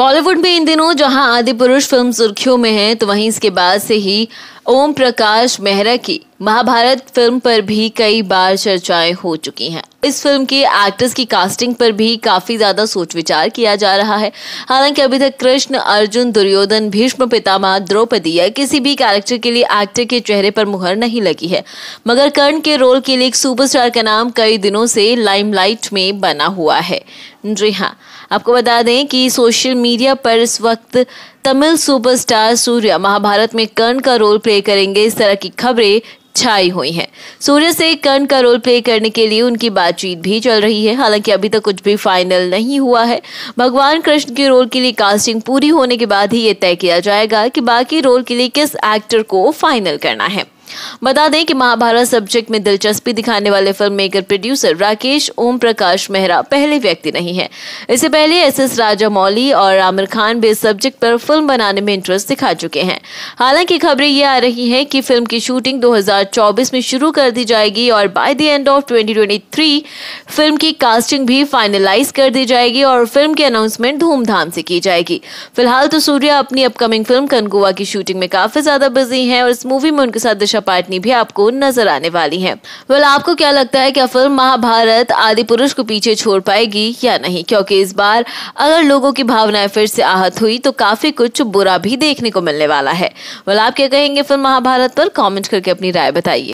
बॉलीवुड में इन दिनों जहां आदि पुरुष फिल्म सुर्खियों में है, तो वहीं इसके बाद से ही ओम प्रकाश मेहरा की महाभारत फिल्म पर भी कई बार चर्चाएं हो चुकी हैं। इस फिल्म के एक्टर्स की कास्टिंग पर भी काफी ज्यादा सोच विचार किया जा रहा है। हालांकि अभी तक कृष्ण, अर्जुन, दुर्योधन, भीष्म पितामह, द्रौपदी या किसी भी कैरेक्टर के लिए एक्टर के चेहरे पर मुहर नहीं लगी है, मगर कर्ण के रोल के लिए एक सुपरस्टार का नाम कई दिनों से लाइमलाइट में बना हुआ है। जी हाँ, आपको बता दें कि सोशल मीडिया पर इस वक्त तमिल सुपरस्टार सूर्य महाभारत में कर्ण का रोल प्ले करेंगे, इस तरह की खबरें छाई हुई हैं। सूर्य से कर्ण का रोल प्ले करने के लिए उनकी बातचीत भी चल रही है। हालांकि अभी तक कुछ भी फाइनल नहीं हुआ है। भगवान कृष्ण के रोल के लिए कास्टिंग पूरी होने के बाद ही ये तय किया जाएगा कि बाकी रोल के लिए किस एक्टर को फाइनल करना है। बता दें कि महाभारत सब्जेक्ट में दिलचस्पी दिखाने वाले film maker producer Rakesh Om Prakash Mehra पहले व्यक्ति नहीं है। इससे पहले एसएस राजामौली और आमिर खान भी इस सब्जेक्ट पर फिल्म बनाने में इंटरेस्ट दिखा चुके हैं। हालांकि खबरें ये आ रही हैं कि फिल्म की शूटिंग 2024 में शुरू कर दी जाएगी और by the end of 2023 film की कास्टिंग भी फाइनलाइज कर दी जाएगी और फिल्म की अनाउंसमेंट धूमधाम से की जाएगी। फिलहाल तो सूर्य अपनी अपकमिंग फिल्म कंगुवा की शूटिंग में काफी ज्यादा बिजी है और इस मूवी में उनके साथ पार्टनी भी आपको नजर आने वाली है। आपको क्या लगता है, क्या फिल्म महाभारत आदि पुरुष को पीछे छोड़ पाएगी या नहीं? क्योंकि इस बार अगर लोगों की भावनाएं फिर से आहत हुई तो काफी कुछ बुरा भी देखने को मिलने वाला है। आप क्या कहेंगे फिल्म महाभारत पर? कमेंट करके अपनी राय बताइए।